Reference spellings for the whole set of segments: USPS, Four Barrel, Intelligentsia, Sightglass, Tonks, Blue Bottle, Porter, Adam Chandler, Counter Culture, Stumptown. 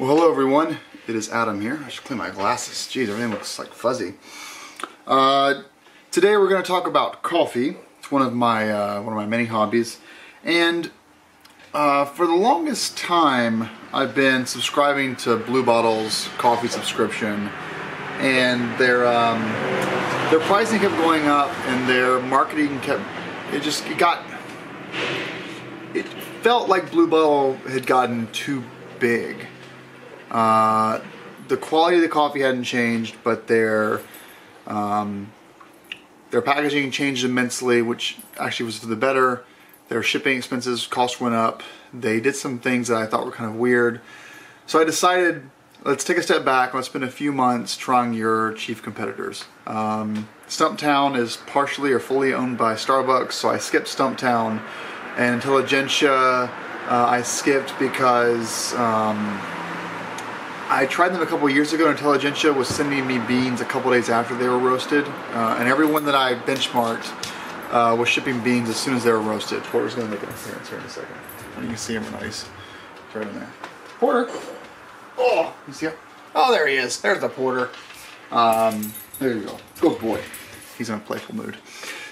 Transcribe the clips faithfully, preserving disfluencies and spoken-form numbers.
Well, hello everyone. It is Adam here. I should clean my glasses. Jeez, everything looks like fuzzy. Uh, today we're going to talk about coffee. It's one of my uh, one of my many hobbies, and uh, for the longest time I've been subscribing to Blue Bottle's coffee subscription, and their um, their pricing kept going up, and their marketing kept it just it got it felt like Blue Bottle had gotten too big. Uh, the quality of the coffee hadn't changed, but their um, their packaging changed immensely, which actually was for the better. Their shipping expenses, costs went up. They did some things that I thought were kind of weird. So I decided, let's take a step back. Let's spend a few months trying your chief competitors. Um, Stumptown is partially or fully owned by Starbucks, so I skipped Stumptown. And Intelligentsia, uh, I skipped because... Um, I tried them a couple years ago, and Intelligentsia was sending me beans a couple days after they were roasted, uh, and everyone that I benchmarked uh, was shipping beans as soon as they were roasted. Porter's going to make an appearance here in a second. You can see him nice. It's right in there. Porter! Oh! You see him? Oh, there he is. There's the Porter. Um, there you go. Good boy. He's in a playful mood.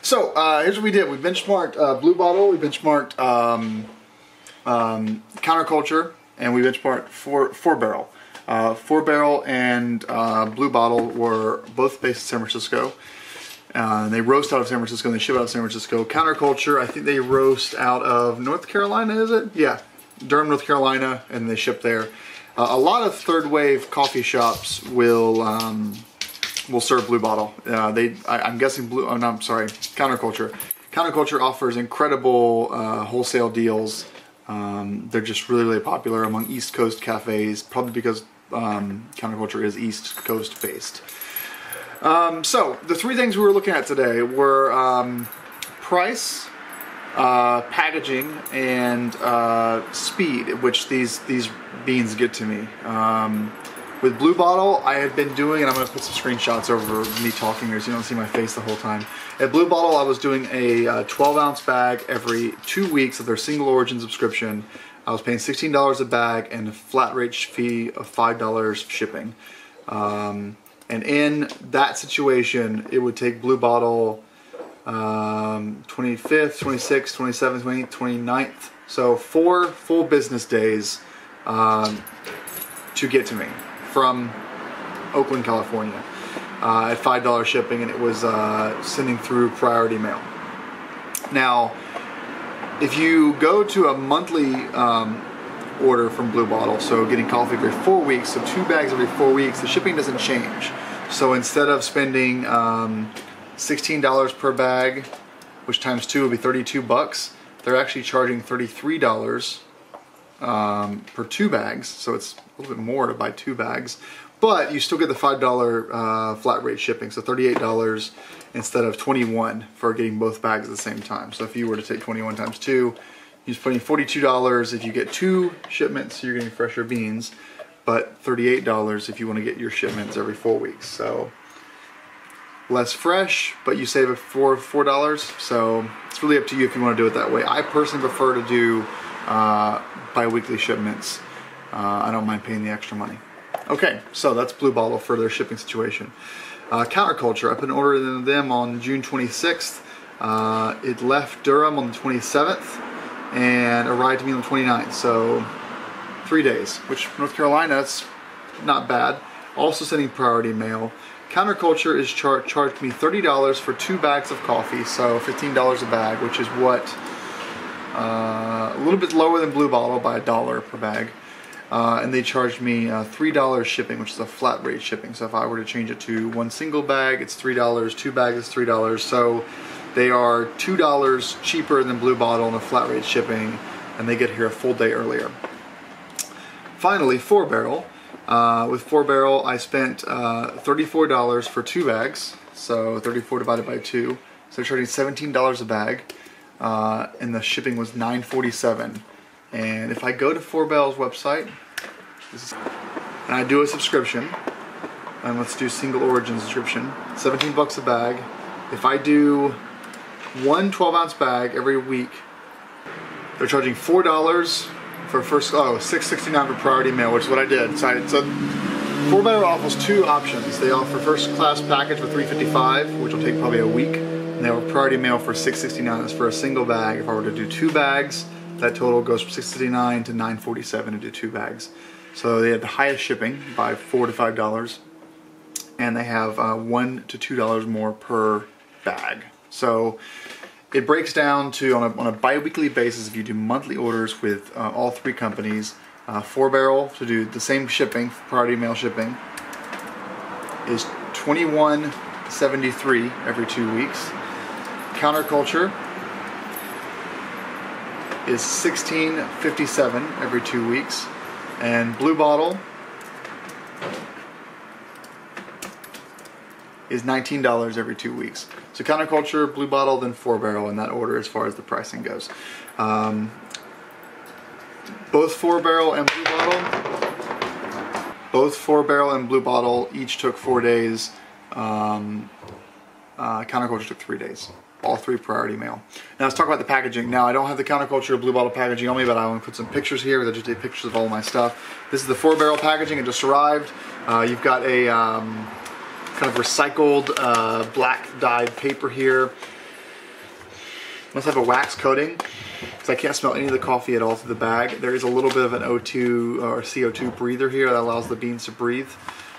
So, uh, here's what we did. We benchmarked uh, Blue Bottle, we benchmarked um, um, Counter Culture, and we benchmarked Four, four Barrel. Uh, Four Barrel and uh, Blue Bottle were both based in San Francisco. Uh, they roast out of San Francisco and they ship out of San Francisco. Counter Culture, I think they roast out of North Carolina, is it? Yeah, Durham, North Carolina, and they ship there. Uh, a lot of third wave coffee shops will um, will serve Blue Bottle. Uh, they, I, I'm guessing Blue. Oh no, I'm sorry, Counter Culture. Counter Culture offers incredible uh, wholesale deals. Um, they're just really, really popular among East Coast cafes, probably because. Um, counterculture is East Coast based. Um, so the three things we were looking at today were um, price, uh, packaging, and uh, speed at which these these beans get to me. Um, with Blue Bottle, I had been doing, and I'm going to put some screenshots over me talking here so you don't see my face the whole time. At Blue Bottle, I was doing a uh, twelve ounce bag every two weeks of their single origin subscription. I was paying sixteen dollars a bag and a flat rate fee of five dollars shipping. Um, and in that situation, it would take Blue Bottle um, twenty-fifth, twenty-sixth, twenty-seventh, twenty-eighth, twenty-ninth. So four full business days um, to get to me from Oakland, California uh, at five dollars shipping, and it was uh, sending through priority mail. Now, if you go to a monthly um, order from Blue Bottle, so getting coffee every four weeks, so two bags every four weeks, the shipping doesn't change. So instead of spending um, sixteen dollars per bag, which times two would be thirty-two bucks, they're actually charging thirty-three dollars um, per two bags. So it's a little bit more to buy two bags, but you still get the five dollar uh, flat rate shipping, so thirty-eight dollars instead of twenty-one dollars for getting both bags at the same time. So if you were to take twenty-one times two, you're spending forty-two dollars if you get two shipments, so you're getting fresher beans, but thirty-eight dollars if you want to get your shipments every four weeks. So less fresh, but you save it for four dollars. So it's really up to you if you want to do it that way. I personally prefer to do uh, bi-weekly shipments. Uh, I don't mind paying the extra money. Okay, so that's Blue Bottle for their shipping situation. Uh, Counterculture, I've been ordering them on June twenty-sixth. Uh, it left Durham on the twenty-seventh and arrived to me on the twenty-ninth, so three days, which North Carolina, it's not bad. Also sending priority mail. Counterculture is char charged me thirty dollars for two bags of coffee, so fifteen dollars a bag, which is what, uh, a little bit lower than Blue Bottle by a dollar per bag. Uh, and they charged me uh, three dollars shipping, which is a flat rate shipping. So if I were to change it to one single bag, it's three dollars, two bags is three dollars. So they are two dollars cheaper than Blue Bottle on a flat rate shipping, and they get here a full day earlier. Finally, Four Barrel. Uh, with Four Barrel, I spent uh, thirty-four dollars for two bags. So thirty-four divided by two. So they're charging seventeen dollars a bag, uh, and the shipping was nine forty-seven. And if I go to Four Barrel's website, this is, and I do a subscription, and let's do single origin subscription, seventeen bucks a bag. If I do one twelve ounce bag every week, they're charging four dollars for first, oh, six sixty-nine for priority mail, which is what I did. So, I, so Four Barrel offers two options. They offer first class package for three fifty-five, which will take probably a week, and they offer priority mail for six sixty-nine. That's for a single bag. If I were to do two bags, that total goes from six sixty-nine to nine forty-seven to do two bags. So they had the highest shipping by four to five dollars, and they have uh, one to two dollars more per bag. So it breaks down to, on a, on a bi-weekly basis, if you do monthly orders with uh, all three companies, uh, Four Barrel to do the same shipping, priority mail shipping, is twenty-one seventy-three every two weeks. Counter Culture is sixteen fifty-seven every two weeks, and Blue Bottle is nineteen dollars every two weeks. So Counter Culture, Blue Bottle, then Four Barrel in that order as far as the pricing goes. Um, both Four Barrel and Blue Bottle, both Four Barrel and Blue Bottle each took four days. Um, uh, Counter Culture took three days. All three priority mail. Now let's talk about the packaging. Now I don't have the Counter Culture or Blue Bottle packaging on me, but I want to put some pictures here. I just did pictures of all my stuff. This is the Four Barrel packaging. It just arrived. Uh, you've got a um, kind of recycled uh, black dyed paper here. Must have a wax coating because I can't smell any of the coffee at all through the bag. There is a little bit of an O two or C O two breather here that allows the beans to breathe.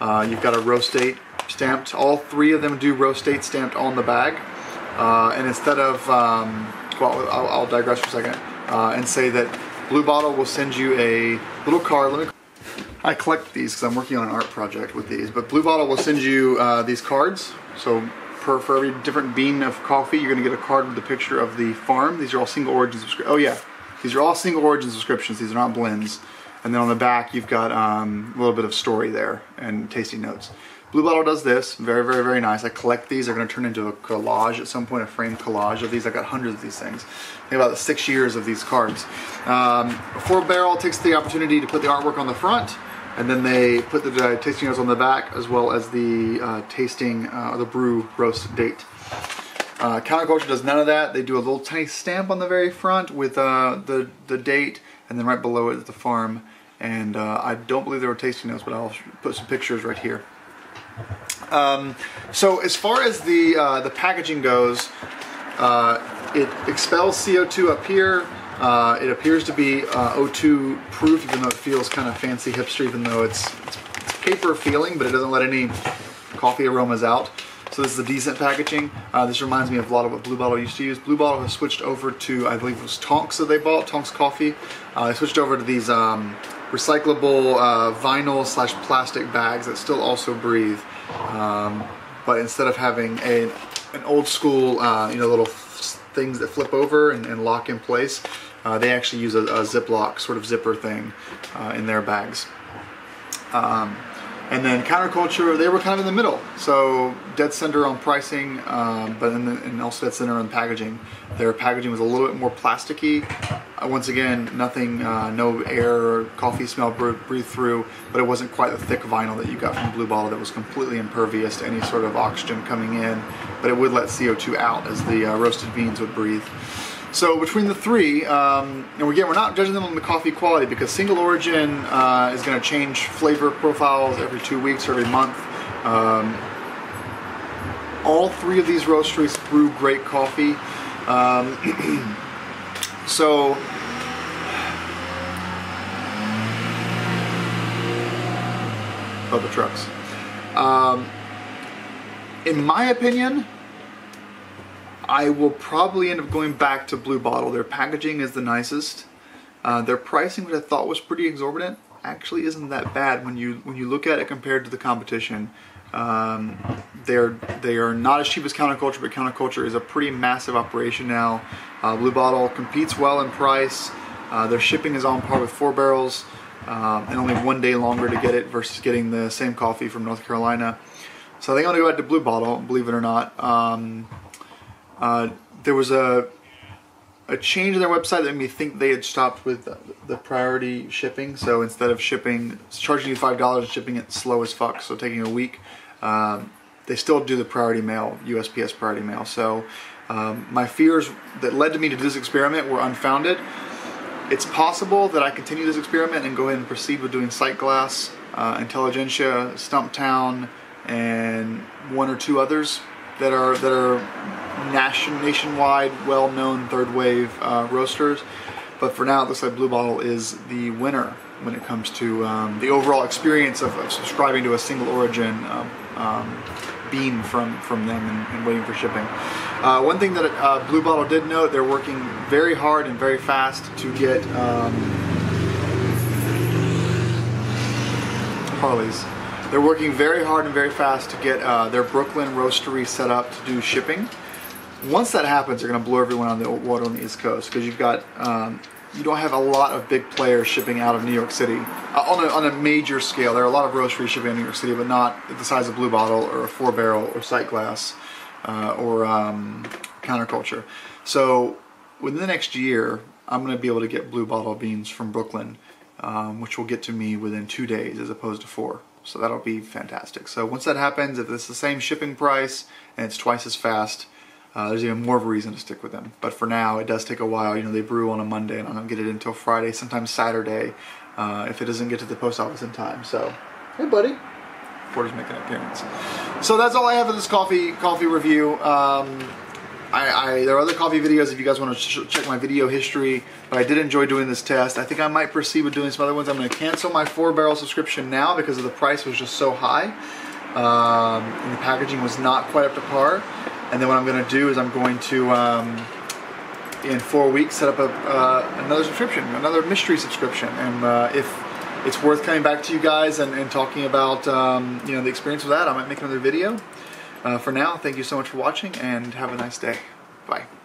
Uh, you've got a roast date stamped. All three of them do roast date stamped on the bag. Uh, and instead of, um, well, I'll, I'll digress for a second uh, and say that Blue Bottle will send you a little card. Let me, I collect these because I'm working on an art project with these, but Blue Bottle will send you uh, these cards. So per, for every different bean of coffee, you're going to get a card with a picture of the farm. These are all single origin subscriptions. Oh yeah, these are all single origin subscriptions. These are not blends. And then on the back, you've got um, a little bit of story there and tasty notes. Blue Bottle does this, very, very, very nice. I collect these. They're going to turn into a collage at some point, a framed collage of these. I've got hundreds of these things. I have about six years of these cards. Um, Four Barrel takes the opportunity to put the artwork on the front, and then they put the uh, tasting notes on the back, as well as the uh, tasting uh, the brew roast date. Uh, Counter Culture does none of that. They do a little tiny stamp on the very front with uh, the, the date, and then right below it is the farm. And uh, I don't believe there were tasting notes, but I'll put some pictures right here. Um, so as far as the uh, the packaging goes, uh, it expels C O two up here. Uh, it appears to be uh, O two proof, even though it feels kind of fancy hipster, even though it's, it's paper feeling, but it doesn't let any coffee aromas out. So this is a decent packaging. Uh, this reminds me of a lot of what Blue Bottle used to use. Blue Bottle has switched over to, I believe it was Tonks that they bought, Tonks Coffee. Uh, they switched over to these um, recyclable uh, vinyl slash plastic bags that still also breathe. Um, but instead of having a, an old school, uh, you know, little things that flip over and, and lock in place, uh, they actually use a, a Ziploc sort of zipper thing uh, in their bags. Um, and then Counter Culture, they were kind of in the middle. So dead center on pricing, um, but in the, and also dead center on packaging. Their packaging was a little bit more plasticky. Once again, nothing, uh, no air or coffee smell breathed through, but it wasn't quite the thick vinyl that you got from Blue Bottle that was completely impervious to any sort of oxygen coming in, but it would let C O two out as the uh, roasted beans would breathe. So between the three, um, and again, we're not judging them on the coffee quality because single origin uh, is going to change flavor profiles every two weeks or every month. Um, all three of these roasteries brew great coffee. Um, So, Bubba Trucks. Um, in my opinion, I will probably end up going back to Blue Bottle. Their packaging is the nicest. Uh, their pricing, which I thought was pretty exorbitant, actually isn't that bad when you when you look at it compared to the competition. Um, they're they are not as cheap as Counter Culture, but Counter Culture is a pretty massive operation now. Uh, Blue Bottle competes well in price. Uh, their shipping is on par with Four Barrels, um, and only one day longer to get it versus getting the same coffee from North Carolina. So I think I'm gonna go back to Blue Bottle, believe it or not. Um, uh, there was a a change in their website that made me think they had stopped with the, the priority shipping. So instead of shipping, charging you five dollars, shipping it slow as fuck, so taking a week. Um, they still do the priority mail, U S P S priority mail. So um, my fears that led to me to do this experiment were unfounded. It's possible that I continue this experiment and go ahead and proceed with doing Sightglass, uh, Intelligentsia, Stumptown, and one or two others that are that are nation nationwide, well-known third wave uh, roasters. But for now, it looks like Blue Bottle is the winner when it comes to um, the overall experience of, of subscribing to a single origin um, um, bean from, from them and, and waiting for shipping. Uh, one thing that uh, Blue Bottle did note, they're working very hard and very fast to get um, Harley's. They're working very hard and very fast to get uh, their Brooklyn roastery set up to do shipping. Once that happens, they're going to blow everyone out of the water on the East Coast, because you've got um, you don't have a lot of big players shipping out of New York City uh, on, a, on a major scale. There are a lot of roasteries shipping in New York City, but not the size of Blue Bottle or a Four Barrel or Sightglass uh, or um, Counter Culture. So within the next year, I'm going to be able to get Blue Bottle beans from Brooklyn, um, which will get to me within two days as opposed to four. So that'll be fantastic. So once that happens, if it's the same shipping price and it's twice as fast, Uh, there's even more of a reason to stick with them. But for now, it does take a while. You know, they brew on a Monday, and I don't get it until Friday, sometimes Saturday, uh, if it doesn't get to the post office in time. So, hey, buddy. Porter's making an appearance. So that's all I have for this coffee coffee review. Um, I, I, there are other coffee videos if you guys want to ch check my video history, but I did enjoy doing this test. I think I might proceed with doing some other ones. I'm going to cancel my Four Barrel subscription now because of the price was just so high, um, and the packaging was not quite up to par. And then what I'm going to do is I'm going to, um, in four weeks, set up a, uh, another subscription, another mystery subscription. And uh, if it's worth coming back to you guys and, and talking about um, you know, the experience with that, I might make another video. Uh, for now, thank you so much for watching, and have a nice day. Bye.